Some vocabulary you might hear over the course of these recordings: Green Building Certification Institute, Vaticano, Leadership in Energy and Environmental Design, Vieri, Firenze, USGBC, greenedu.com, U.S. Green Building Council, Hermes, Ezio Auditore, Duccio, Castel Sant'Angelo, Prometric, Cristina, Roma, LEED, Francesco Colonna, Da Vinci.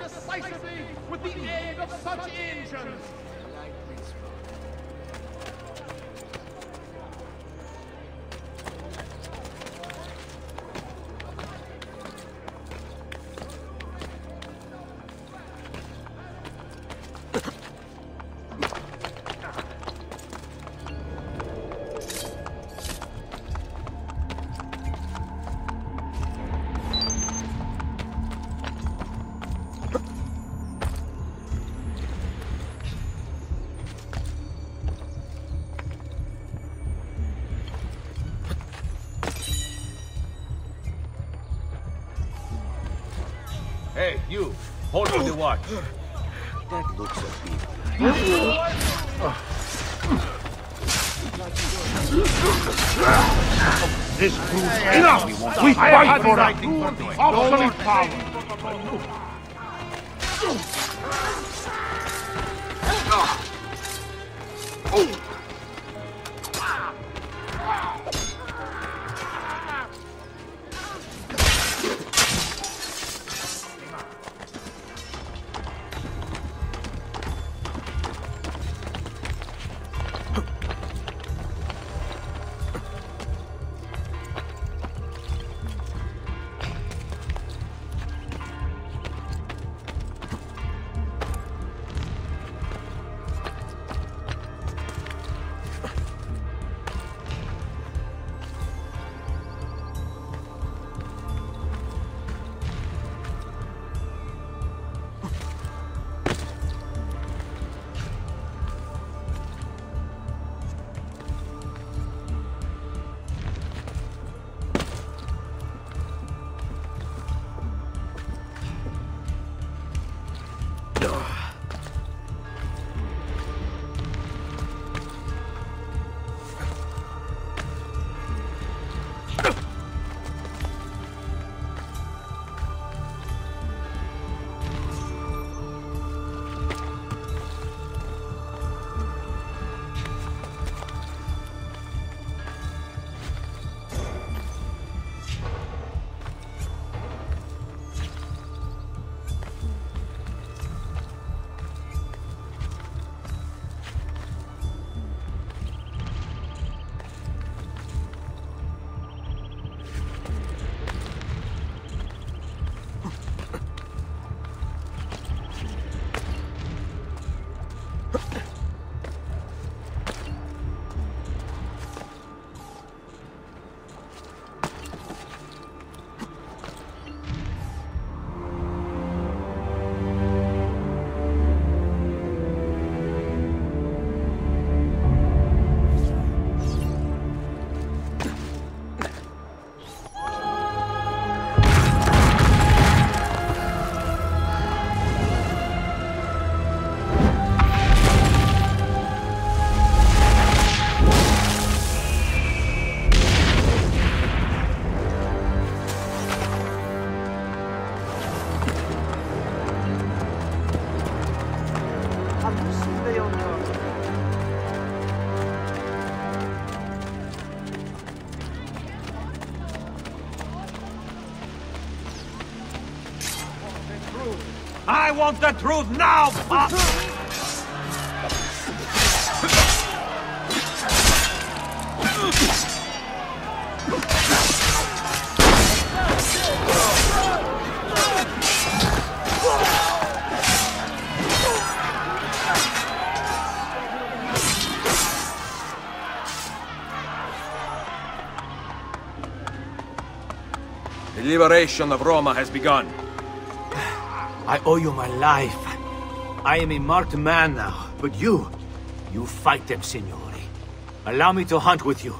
decisively with the aid of such engines. Hey, you! Hold on the watch! That looks a bit... This proves enough! We fight for our good, obsolete power! I want the truth now, Pop! The liberation of Roma has begun. I owe you my life. I am a marked man now, but you fight them, Signore. Allow me to hunt with you.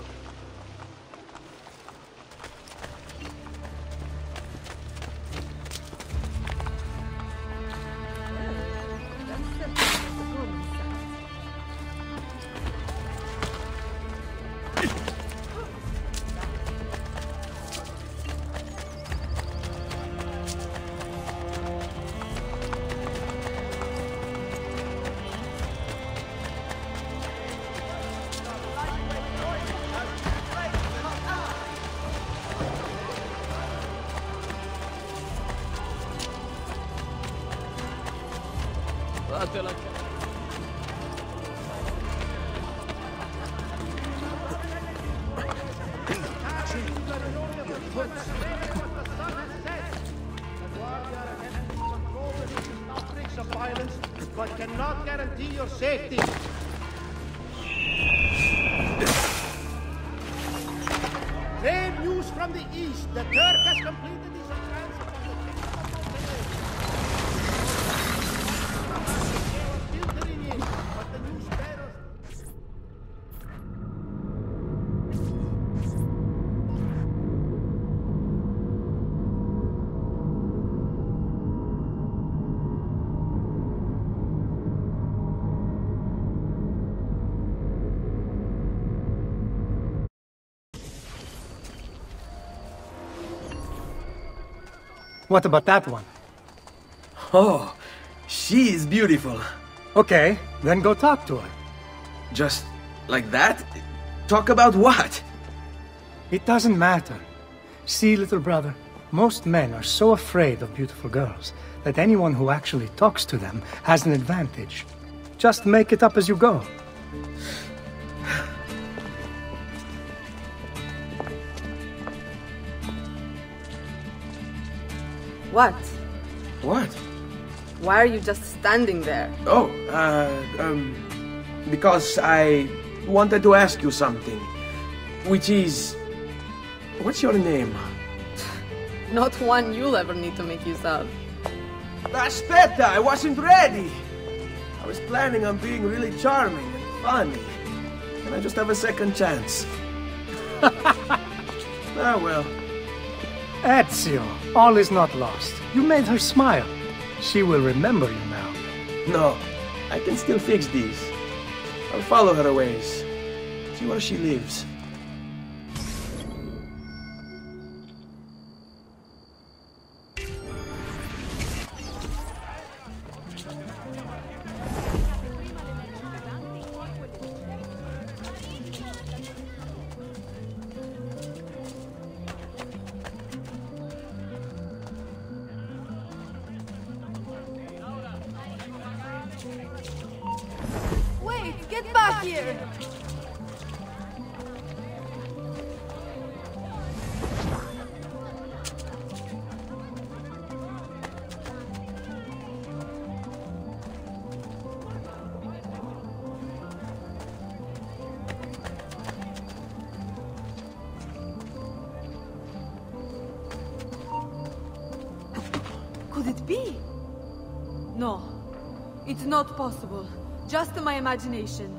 Fatela. What about that one? Oh, she is beautiful. Okay, then go talk to her. Just like that? Talk about what? It doesn't matter. See, little brother, most men are so afraid of beautiful girls that anyone who actually talks to them has an advantage. Just make it up as you go. What? What? Why are you just standing there? Oh, because I wanted to ask you something, which is... What's your name? Not one you'll ever need to make use of. Aspetta, I wasn't ready! I was planning on being really charming and funny. Can I just have a second chance? Ah, well. Ezio, all is not lost. You made her smile. She will remember you now. No, I can still fix these. I'll follow her a ways. See where she lives. Not possible. Just my imagination.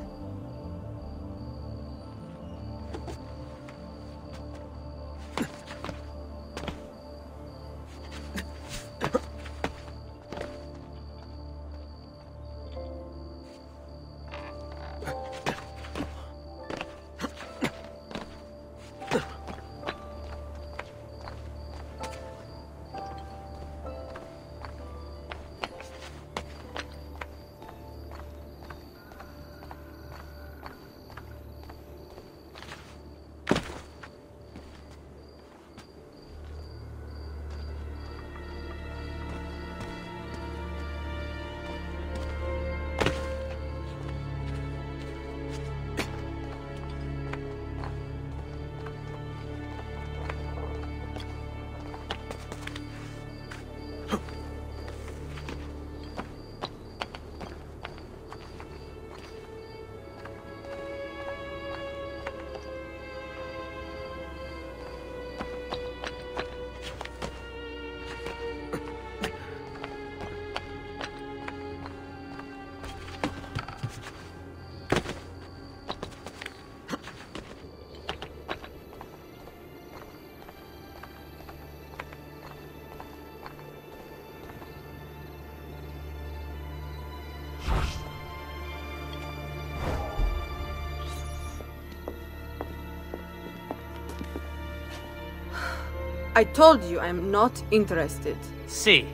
I told you I'm not interested. Si.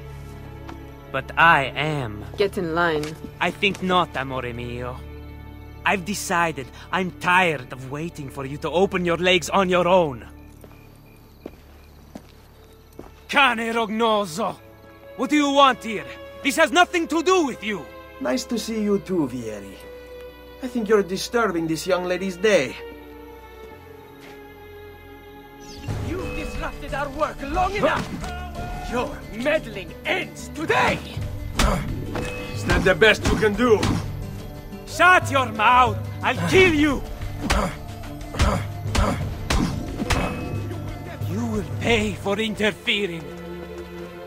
But I am. Get in line. I think not, amore mio. I've decided I'm tired of waiting for you to open your legs on your own. Cane rognoso! What do you want here? This has nothing to do with you! Nice to see you too, Vieri. I think you're disturbing this young lady's day. You've disrupted our work long enough! Your meddling ends today! Is that the best you can do? Shut your mouth! I'll kill you! You will pay for interfering.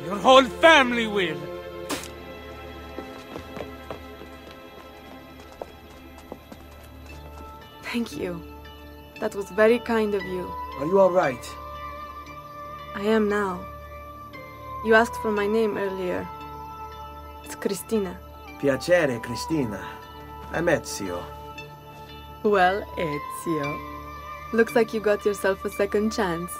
Your whole family will. Thank you. That was very kind of you. Are you all right? I am now. You asked for my name earlier. It's Cristina. Piacere, Cristina. I'm Ezio. Well, Ezio. Looks like you got yourself a second chance.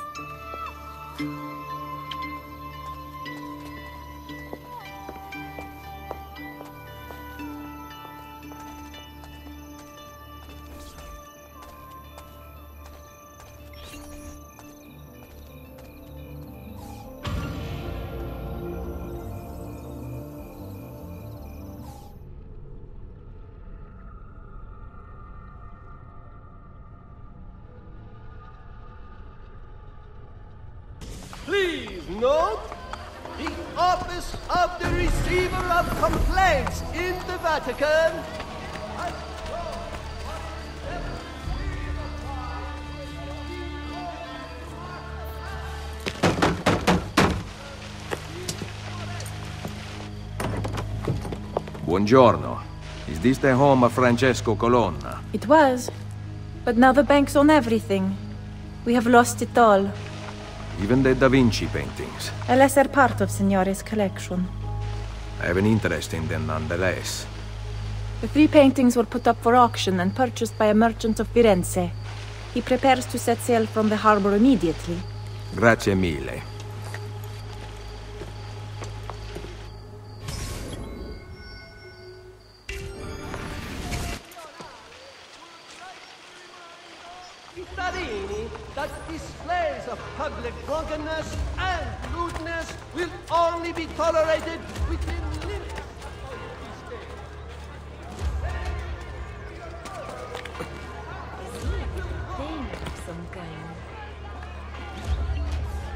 Please note, the office of the receiver of complaints in the Vatican. Buongiorno. Is this the home of Francesco Colonna? It was, but now the banks own everything. We have lost it all. Even the Da Vinci paintings. A lesser part of Signore's collection. I have an interest in them nonetheless. The three paintings were put up for auction and purchased by a merchant of Firenze. He prepares to set sail from the harbor immediately. Grazie mille. Public drunkenness and lewdness will only be tolerated within limits of this state. Some kind.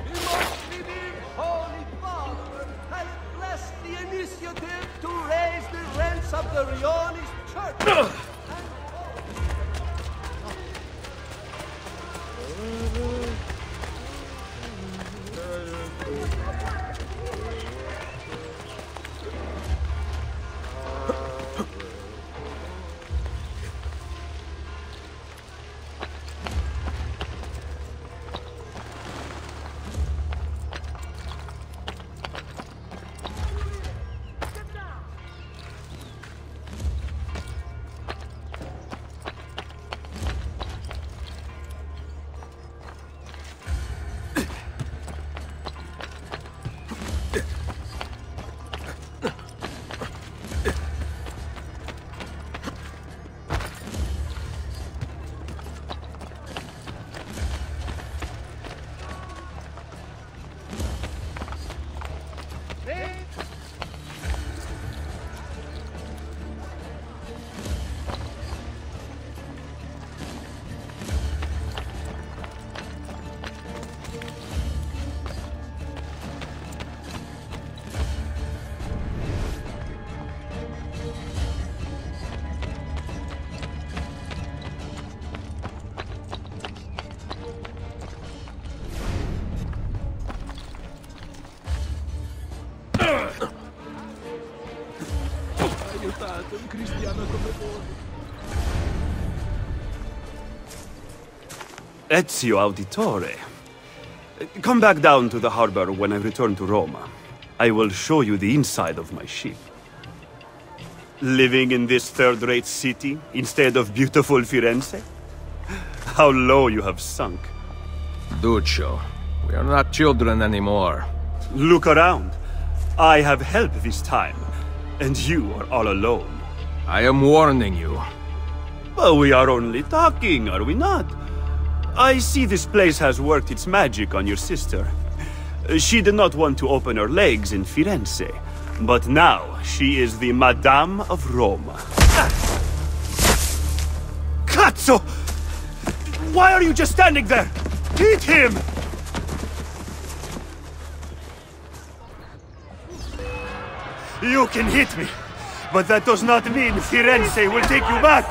The most living Holy Father has blessed the initiative to raise the rents of the Rioni's church. Un cristiano come voi. Ezio Auditore. Come back down to the harbor when I return to Roma. I will show you the inside of my ship. Living in this third-rate city instead of beautiful Firenze? How low you have sunk. Duccio, we are not children anymore. Look around. I have help this time. And you are all alone. I am warning you. Well, we are only talking, are we not? I see this place has worked its magic on your sister. She did not want to open her legs in Firenze, But now she is the Madame of Roma. Cazzo! Why are you just standing there? Hit him! You can hit me, but that does not mean Firenze will take you back!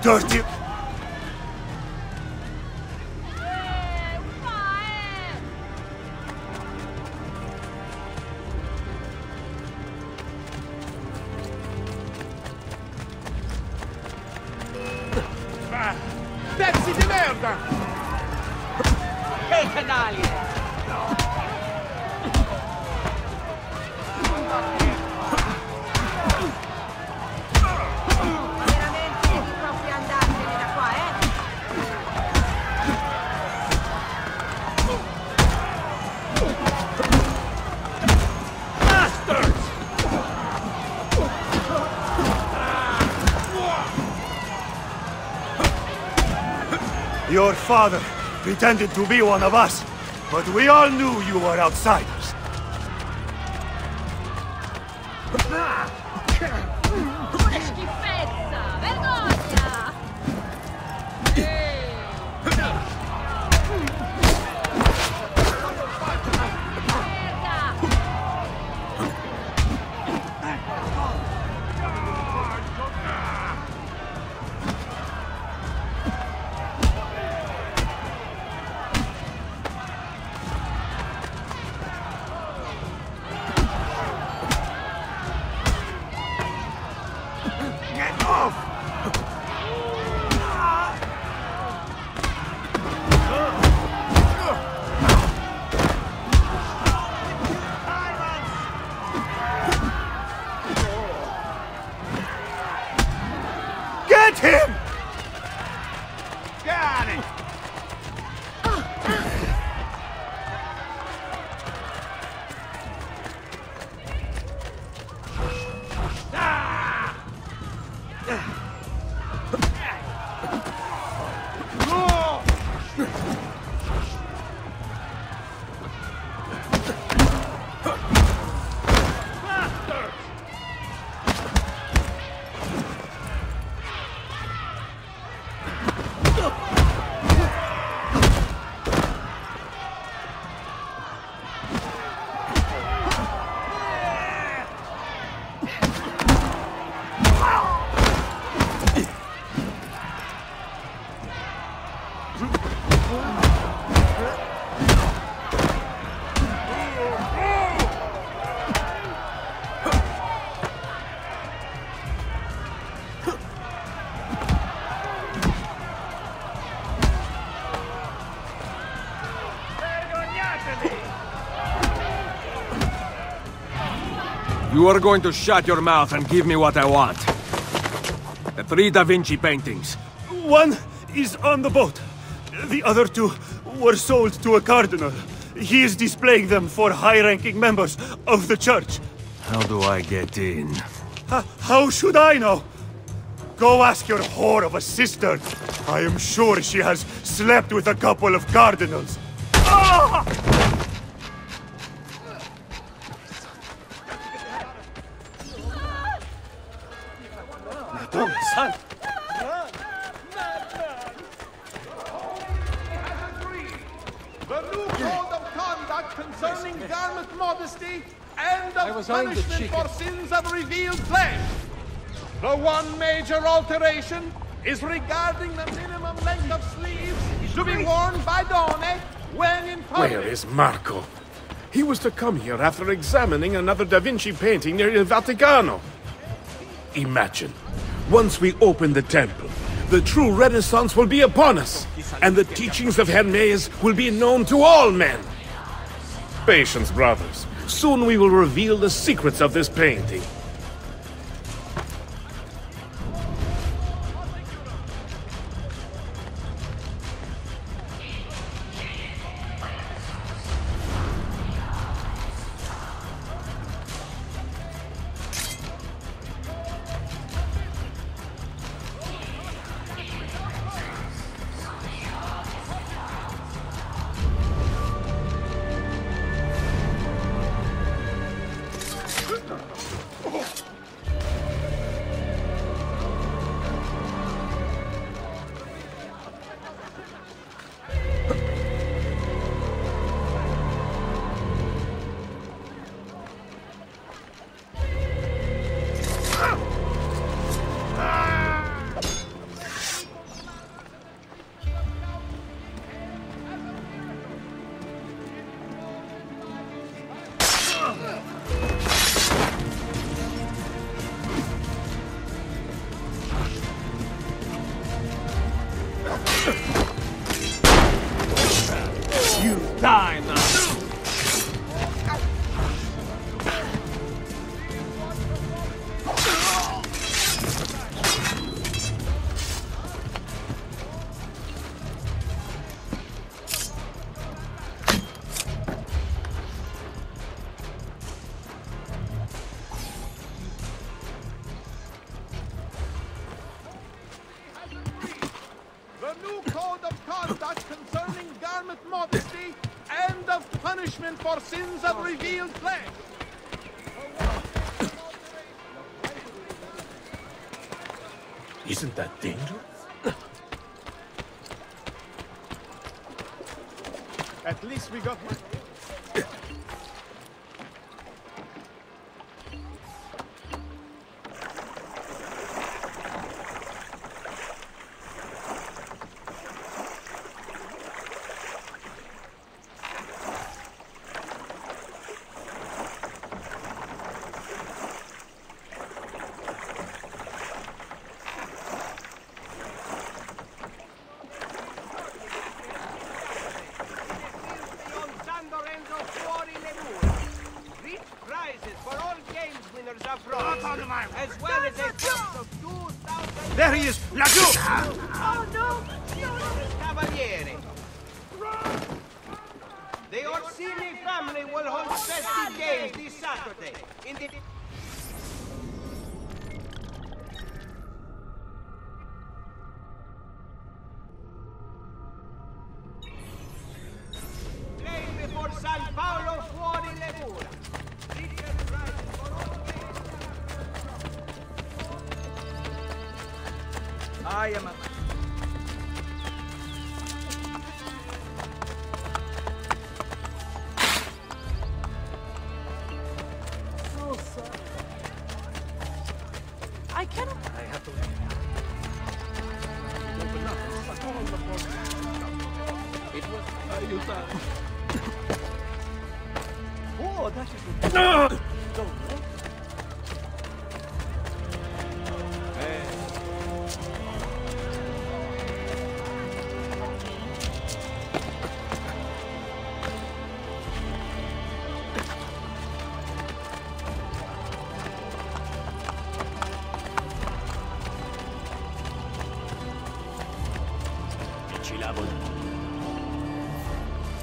Dirty... Pezzi di merda! Che canaglie! Your father pretended to be one of us, but we all knew you were outsiders. Pure schifezza! Vergogna! You are going to shut your mouth and give me what I want. The 3 Da Vinci paintings. One is on the boat. The other 2 were sold to a cardinal. He is displaying them for high-ranking members of the church. How do I get in? How should I know? Go ask your whore of a sister. I am sure she has slept with a couple of cardinals. Ah! Concerning garment modesty and of punishment for sins of revealed flesh. The one major alteration is regarding the minimum length of sleeves to be worn by donne when in public. Where is Marco? He was to come here after examining another Da Vinci painting near the Vaticano. Imagine, once we open the temple, The true Renaissance will be upon us, and the teachings of Hermes will be known to all men. Patience, brothers. Soon we will reveal the secrets of this painting. Isn't that dangerous? At least we got one.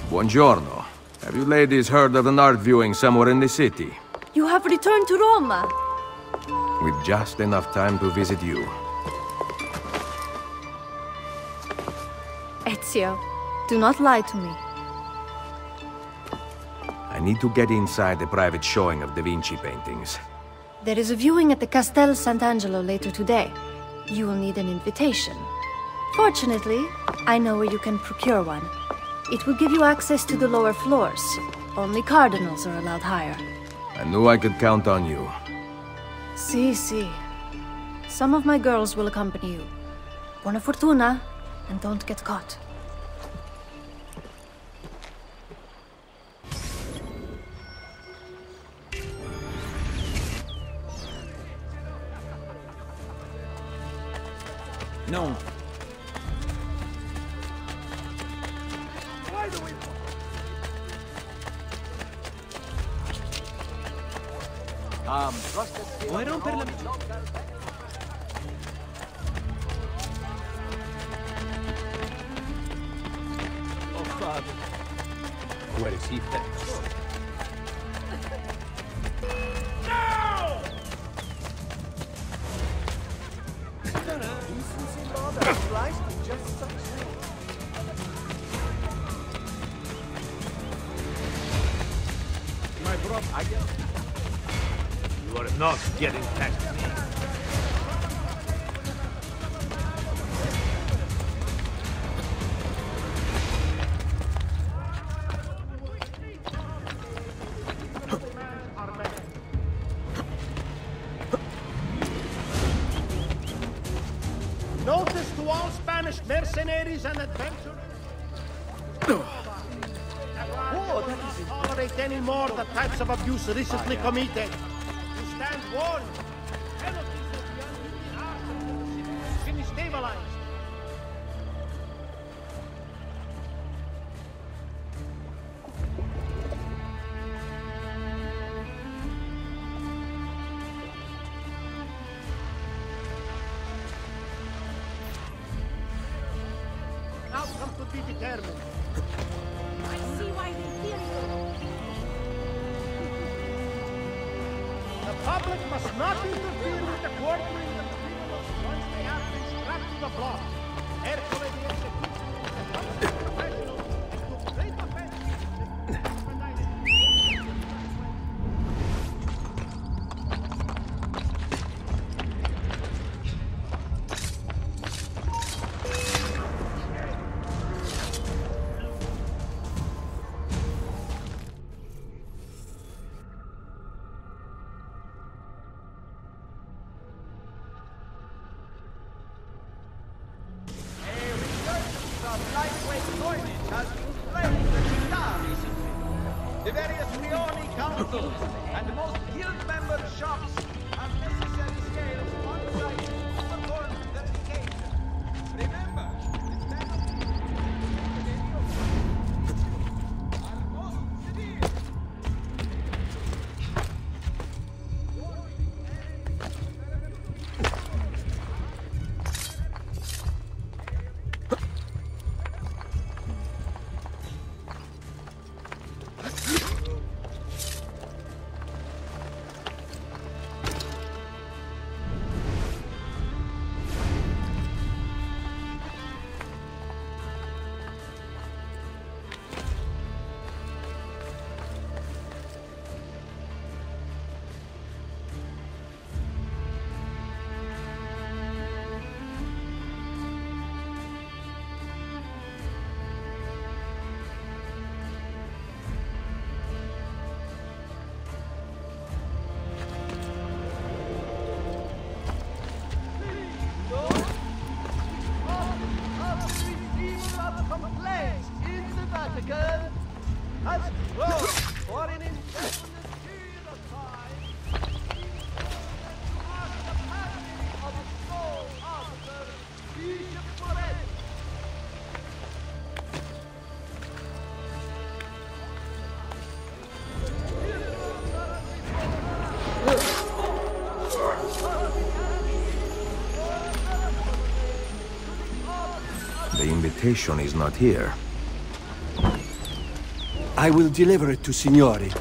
Buongiorno. Have you ladies heard of an art viewing somewhere in the city? You have returned to Roma. With just enough time to visit you. Ezio, do not lie to me. I need to get inside the private showing of Da Vinci paintings. There is a viewing at the Castel Sant'Angelo later today. You will need an invitation. Fortunately, I know where you can procure one. It will give you access to the lower floors. Only cardinals are allowed higher. I knew I could count on you. Si. Some of my girls will accompany you. Buona fortuna, and don't get caught. No. Why do we... Vuoi romper la... Oh, Father. Where is he fixed? Not getting past me. Notice to all Spanish mercenaries and adventurers. Who doesn't tolerate any more the types of abuse recently committed? The invitation is not here. I will deliver it to Signori.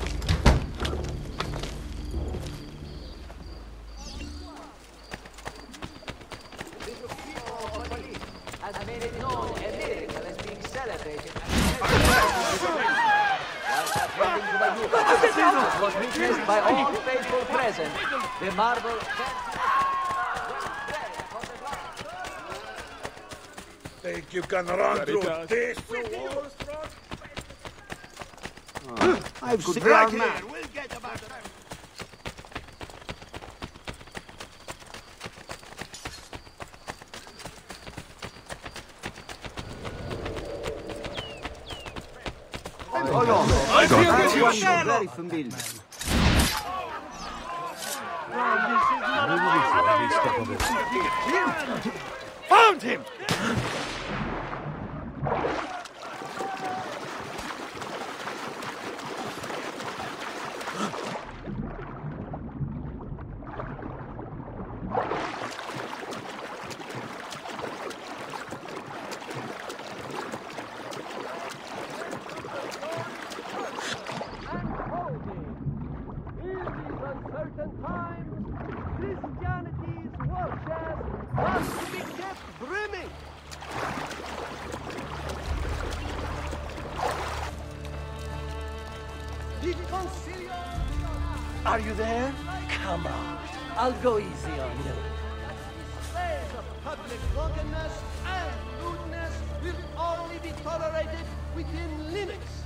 You can run through this wall. I've got right here. We'll get about them. I feel very familiar. Found him! Are you there? Come on. I'll go easy on you. Of public drunkenness and lewdness will only be tolerated within limits.